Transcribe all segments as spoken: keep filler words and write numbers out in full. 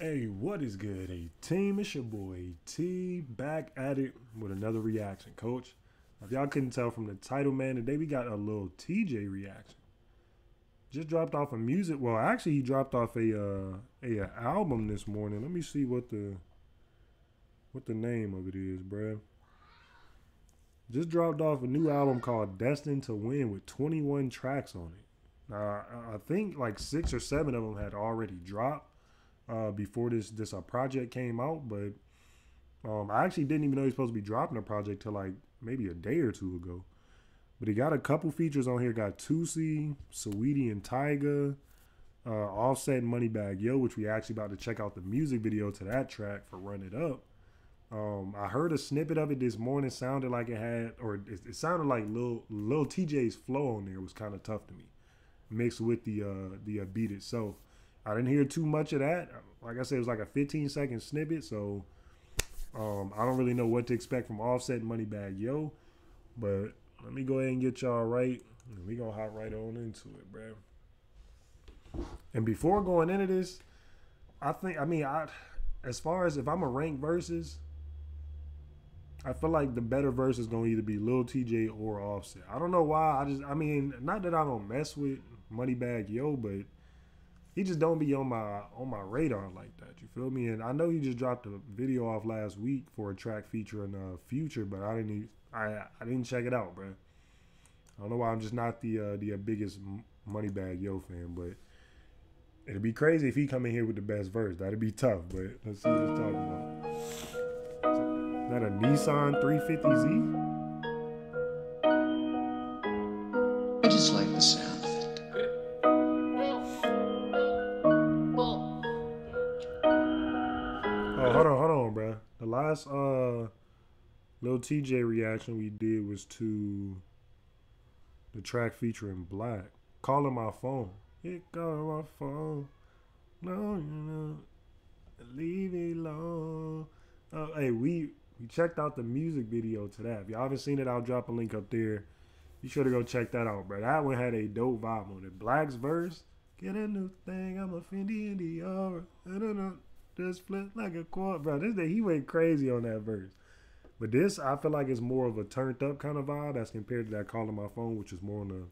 Hey, what is good, A-Team? It's your boy T, back at it with another reaction, coach. If y'all couldn't tell from the title, man, today we got a Lil Tjay reaction. Just dropped off a music, well, actually he dropped off a, uh, a, a album this morning. Let me see what the, what the name of it is, bruh. Just dropped off a new album called Destined to Win with twenty-one tracks on it. Now, I, I think like six or seven of them had already dropped. Uh, before this this uh, project came out, but um, I actually didn't even know he was supposed to be dropping a project till like maybe a day or two ago. But he got a couple features on here. Got Tusi, Saweetie, and Tyga, uh, Offset, Moneybagg Yo, which we actually about to check out the music video to that track for Run It Up. Um, I heard a snippet of it this morning. Sounded like it had, or it, it sounded like Lil Lil Tjay's flow on there was kind of tough to me, mixed with the uh, the uh, beat itself. I didn't hear too much of that. Like I said, it was like a fifteen second snippet, so um, I don't really know what to expect from Offset, Moneybagg Yo. But let me go ahead and get y'all right, and we gonna hop right on into it, bro. And before going into this, I think I mean I, as far as if I'm a rank versus, I feel like the better verse is gonna either be Lil Tjay or Offset. I don't know why. I just I mean, not that I don't mess with Moneybagg Yo, but he just don't be on my on my radar like that. You feel me? And I know he just dropped a video off last week for a track featuring uh, Future, but I didn't even, I I didn't check it out, bro. I don't know why. I'm just not the uh, the biggest Moneybagg Yo fan, but it'd be crazy if he come in here with the best verse. That'd be tough, but let's see what he's talking about. Is that a Nissan three fifty Z? I just like the sound. Hold on, hold on, bro. The last uh, Lil Tjay reaction we did was to the track featuring Black. Calling my phone. It calling my phone. No, you know, leave it alone. Uh, hey, we we checked out the music video to that. If y'all haven't seen it, I'll drop a link up there. Be sure to go check that out, bro. That one had a dope vibe on it. Black's verse. Get a new thing. I'm a Fendi in the aura. I don't know. Just flip like a quad, bro. This day he went crazy on that verse, but this I feel like it's more of a turned up kind of vibe as compared to that Calling My Phone, which is more on the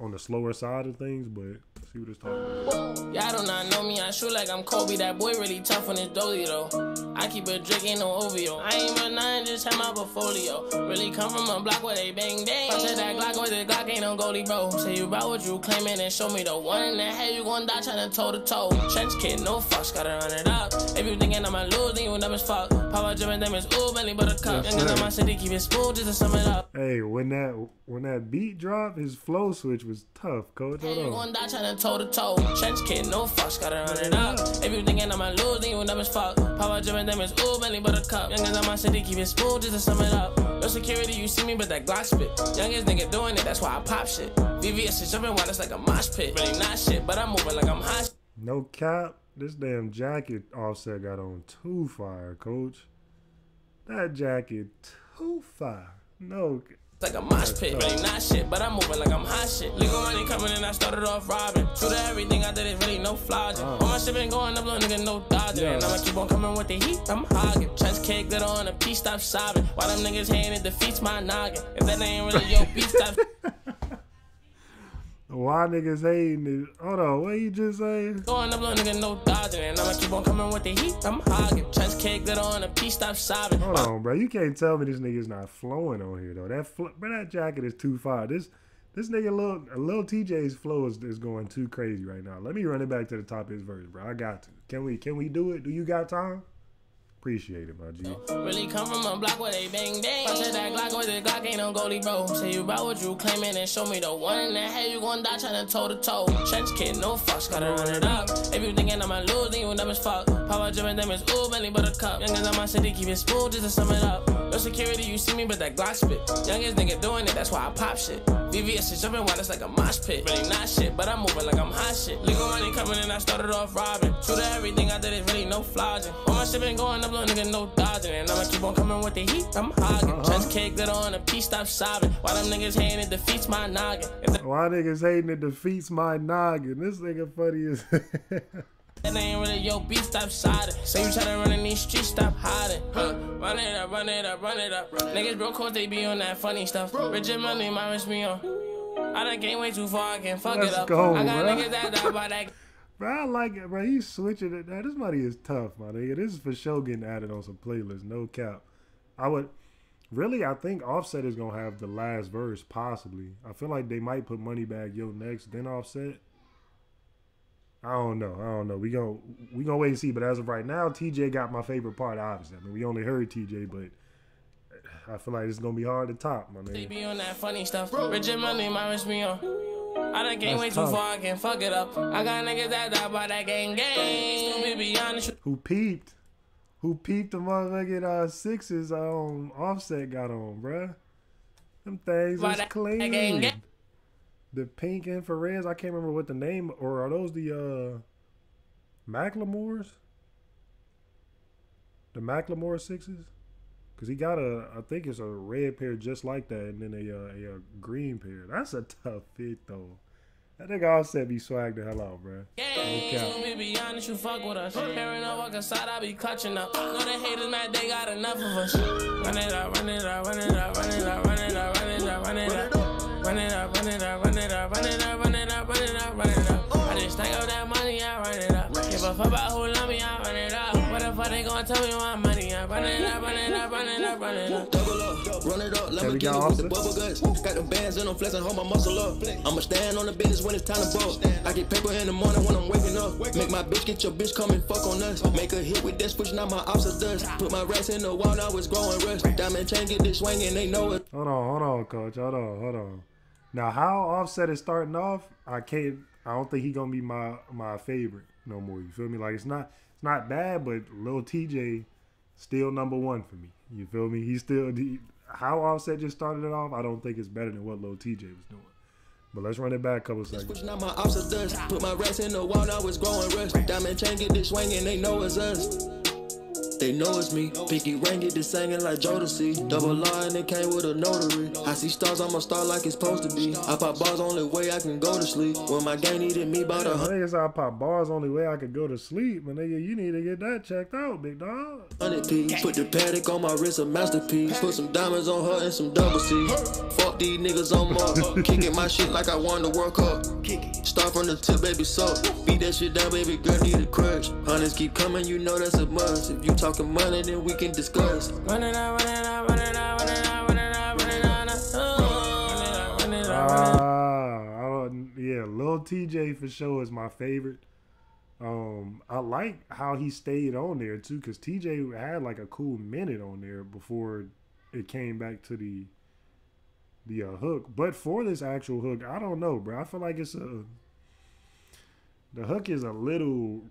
on the slower side of things. But let's see what it's talking about. Y'all do not know me. I shoot like I'm Kobe. That boy really tough on his dozy though. I keep a drink, ain't no O V O. I ain't but nine, just have my portfolio. Really come from a block where they bang bang. I said that Glock with the Glock ain't no goalie, bro. Say you about what you claiming and show me the one that hey you gon' die trying to toe to toe. Trench kid, no fucks, gotta run it up. If you thinking I'ma lose, then you dumb as fuck. Power driven them is ooh, belly but a cup. Youngers on my city keep it smooth just to sum it up. Hey, when that when that beat drop, his flow switch was tough, coach. Hey, you gon' die trying to toe to toe. Trench kid, no fucks, gotta run it up. If you thinking I'ma lose, then you dumb as fuck. Power driven them is ooh, belly but a cup. Youngers on my city keep it smooth just to sum it up. No security, you see me, but that Glock spit. Youngest nigga doing it, that's why I pop shit. V V S is jumping while it's like a mosh pit. Really not shit, but I'm moving like I'm hot. No cap, this damn jacket Offset got on too fire, coach. That jacket too fire. No cap. Like a mosh pit, really not shit, but I'm moving like I'm hot shit. Legal money coming and I started off robbing. True to everything I did, it's really no flogging. Uh. All my shit been going up, little nigga, no dodging. Yeah. And I'ma keep on coming with the heat, I'm hogging. Trench cake, glitter on a piece, stop sobbing. While them niggas hating, it defeats my noggin. If that ain't really your beat, stop. Why niggas hating it? Hold on, what you just saying? Going up, little nigga, no dodging. And I'ma keep on coming with the heat, I'm hogging. Trench cake, glitter on a piece, stop sobbing. Hold on, bro. You can't tell me this nigga's not flowing on here, though. That fl bro, that jacket is too fire. This this nigga, Lil, Lil Tjay's flow is, is going too crazy right now. Let me run it back to the top of his verse, bro. I got to. Can we, can we do it? Do you got time? Appreciate it, my G. Really come from a block where they bang bang. I said that Glock with the Glock ain't no goalie, bro. Say you about what you claiming and show me the one that hey you gon' die trying to toe to toe. Trench kid, no fucks, gotta run it up. If you thinking I'ma lose, then you dumb as fuck. Power driven them is ooh, belly but a cup. Youngers on my city keep it smooth just to sum it up. No security, you see me, but that Glock spit. Youngest nigga doing it, that's why I pop shit. V V S is jumping while it's like a mosh pit. Really not shit, but I'm moving like I'm hot shit. Legal money coming and I started off robbing. True to everything I did, it's really no flogging. All my shit been going up. Nigga, no dodging, and I'ma keep on coming with the heat. I'm hogging. Uh-huh. Chest cake, glitter on a piece, stop sobbing. While them niggas hating it defeats my noggin. Why niggas hating it defeats my noggin. This nigga funny as That ain't really your beef, stop siding. Say you tryna run in these streets, stop hiding. Huh? Run it up, run it up, run it up. Niggas broke cause they be on that funny stuff. Richard money, my wrist me on. I done came way too far, I can fuck Let's it up. Go, I got bro. niggas that die by that. Bro, I like it, bro. He's switching it now. This money is tough, my nigga. This is for sure getting added on some playlists, no cap. I would really, I think Offset is gonna have the last verse, possibly. I feel like they might put Moneybagg Yo next, then Offset. I don't know. I don't know. We gonna we gonna wait and see. But as of right now, T J got my favorite part. Obviously, I mean, we only heard T J, but I feel like it's gonna be hard to top, my man. They be on that funny stuff, Richard money, my wrist me on. I done came way too far, I can fuck it up. I got niggas that die by that gang gang. Who peeped? Who peeped the motherfucking uh, sixes um, Offset got on, bruh? Them things is clean. The Pink Infrareds, I can't remember what the name, or are those the uh, Macklemores? The Macklemore sixes? Because he got a, I think it's a red pair just like that, and then a, uh, a green pair. That's a tough fit, though. That nigga Offset be swagged the hell out, bro. Yeah, me be honest, you fuck with us. Hearing up, walking side, I be clutching up. Know the haters mad, they got enough of us. Run it up, run it up, run it up, run it up, run it up, run it up, run it up. Run it up, run it up, run it up, run it up, run it up, run it up, run it up. I just stack up that money, I run it up. Give a fuck about who love me, I run it up. What the fuck they gonna tell me my money? I run it up, run it up, run it up, run it up. Double up, run it up, let me get with the bubble guts. Got them bands in them flexing, hold my muscle up. I'ma stand on the business when it's time to ball. I get paper in the morning when I'm waking up. Make my bitch get your bitch come and fuck on us. Make a hit with this pushing out my opposite dust. Put my rats in the wall, now it's growing rust. Diamond chain get this swinging, they know it. Hold on, hold on, coach, hold on, hold on. Now, how Offset is starting off, I can't. I don't think he gonna be my my favorite no more. You feel me? Like it's not it's not bad, but Lil Tjay still number one for me. You feel me? He still he, how Offset just started it off. I don't think it's better than what Lil Tjay was doing. But let's run it back a couple seconds. Pushing out my opposite dust, put my rats in the wall. Now it's growing rust. Diamond chain get this swinging, they know it's us. They know it's me. Pinky ring get this singing like Jodeci. Double R and it came with a notary. I see stars, I'm a star like it's supposed to be. I pop bars, only way I can go to sleep. When my gang needed me by the hundred. Niggas, I pop bars, only way I could go to sleep. My nigga, you need to get that checked out, big dog. one hundred P. Put the paddock on my wrist, a masterpiece. Put some diamonds on her and some double C's. Fuck these niggas on my up. Kicking my shit like I won the World Cup. Start from the tip, baby, so beat that shit down, baby, girl, need a crush. Hunters keep coming, you know that's a must. If you talking money, then we can discuss. Run it out, run it out, run it out, run it out, run it out, run it out, run it out. Yeah, Lil Tjay for sure is my favorite. Um, I like how he stayed on there too, because Tjay had like a cool minute on there before it came back to the the uh, hook. But for this actual hook, I don't know, bro. I feel like it's a the hook is a little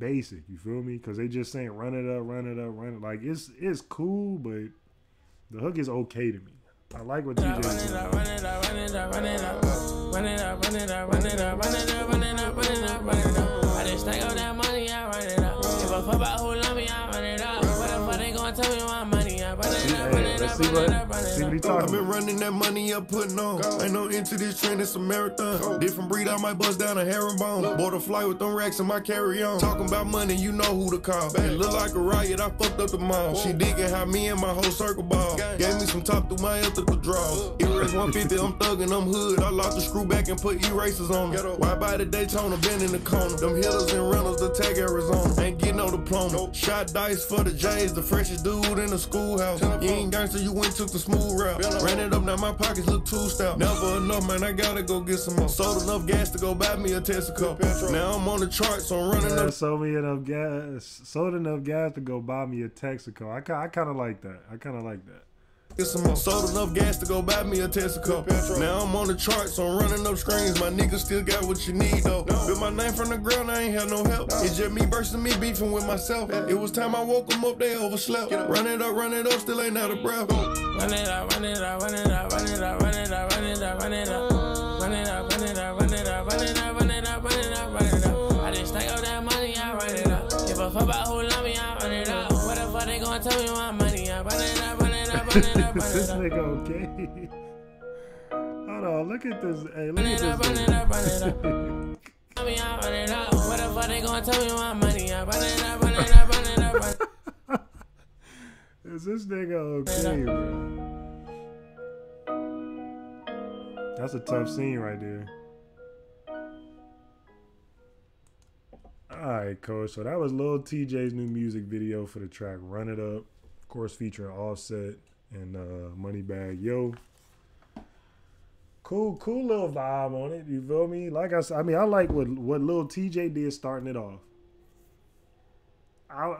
basic, you feel me? Because they just saying run it up, run it up, run it. Like it's it's cool, but the hook is okay to me. I like what Tjay said. Run it up, run it up, run it up, run it up, run it up, run it up, run it up, run it up, run it up, run it up. I just stack up that money, I run it up. Give a fuck about who love me, I run it up. What the fuck they gonna tell me my money? I run it up, run it up, run it up, run it up. I've been running that money up, putting on. Ain't no into this trend, it's a marathon. Different breed, I might bust down a herringbone. Bought a fly with them racks and my carry on. Talking about money, you know who to call. It look like a riot, I fucked up the mall. She digging how me and my whole circle ball. Gave me some top through my ethical draws. Erase one fifty, I'm thugging, I'm hood. I locked the screw back and put erasers on them. Why buy the Daytona, been in the corner. Them Hillers and Reynolds, the Tag Arizona. Ain't get no diploma. Shot dice for the Jays, the freshest dude in the schoolhouse. You ain't gangster, you went took the smooth route. Ran it up, now my pockets look too stout. Never enough, man, I gotta go get some more. Sold enough gas to go buy me a Texaco. Now I'm on the charts, so I'm running yeah, up. Sold me enough gas, sold enough gas to go buy me a Texaco. I, I kind of like that. I kind of like that. Get some more. Sold enough gas to go buy me a Tesla. Now I'm on the chart, so I'm running up screens. My niggas still got what you need, though. No. Built my name from the ground, I ain't had no help. No. It's just me versus me beefing with myself. Yeah. It was time I woke them up, they overslept. Run it up, run it up, still ain't out of breath. Run it up, run it up, run it up, run it up, run it up, run it up, run it up. Run it up, run it up, run it up, run it up, run it up, run it up, run it up. I just stack up that money, I run it up. Give a fuck about who love me, I run it up. What the fuck they gonna tell me my money? I run it up, run it up, run it up. This nigga okay. Hold on, look at this. Hey, look at this. me I run it up. What the fuck they gonna tell me my money? I run it up, run it up, run it up, run it up. Is this nigga okay, bro? That's a tough scene right there. Alright, coach. So that was Lil T J's new music video for the track Run It Up. Of course, featuring Offset and uh, Moneybagg Yo. Cool, cool little vibe on it. You feel me? Like I said, I mean, I like what what Lil T Jay did starting it off. I,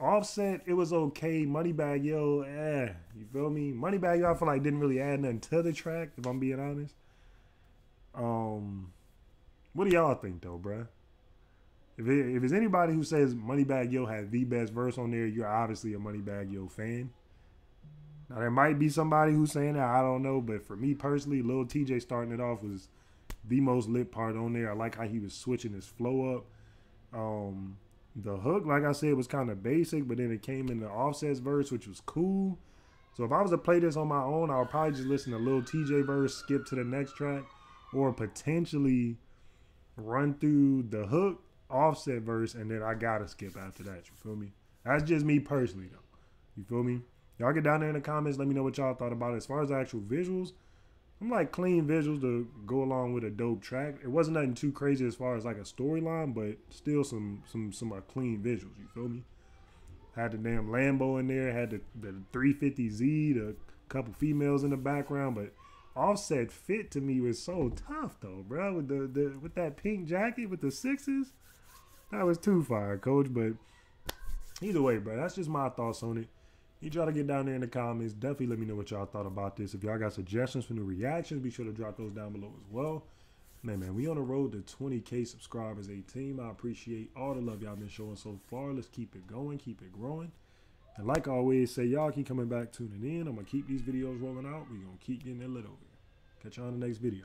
Offset, it was okay. Moneybagg Yo, eh. You feel me? Moneybagg Yo, I feel like didn't really add nothing to the track, if I'm being honest. Um, what do y'all think though, bruh? If it, if it's anybody who says Moneybagg Yo had the best verse on there, you're obviously a Moneybagg Yo fan. Now, there might be somebody who's saying that. I don't know. But for me personally, Lil T J starting it off was the most lit part on there. I like how he was switching his flow up. Um, the hook, like I said, was kind of basic, but then it came in the Offset's verse, which was cool. So if I was to play this on my own, I would probably just listen to Lil T J verse, skip to the next track, or potentially run through the hook, Offset verse, and then I got to skip after that. You feel me? That's just me personally, though. You feel me? Y'all get down there in the comments. Let me know what y'all thought about it. As far as the actual visuals, I'm like clean visuals to go along with a dope track. It wasn't nothing too crazy as far as like a storyline, but still some some some uh, clean visuals. You feel me? Had the damn Lambo in there. Had the, the three fifty Z, the couple females in the background. But Offset fit to me was so tough though, bro. With the, the with that pink jacket with the sixes, that was too fire, coach. But either way, bro, that's just my thoughts on it. You try to get down there in the comments. Definitely let me know what y'all thought about this. If y'all got suggestions for new reactions, be sure to drop those down below as well. Man, man, we on the road to twenty K subscribers, a team. I appreciate all the love y'all been showing so far. Let's keep it going, keep it growing. And like I always say, y'all keep coming back, tuning in. I'm going to keep these videos rolling out. We're going to keep getting that lit over here. Catch y'all in the next video.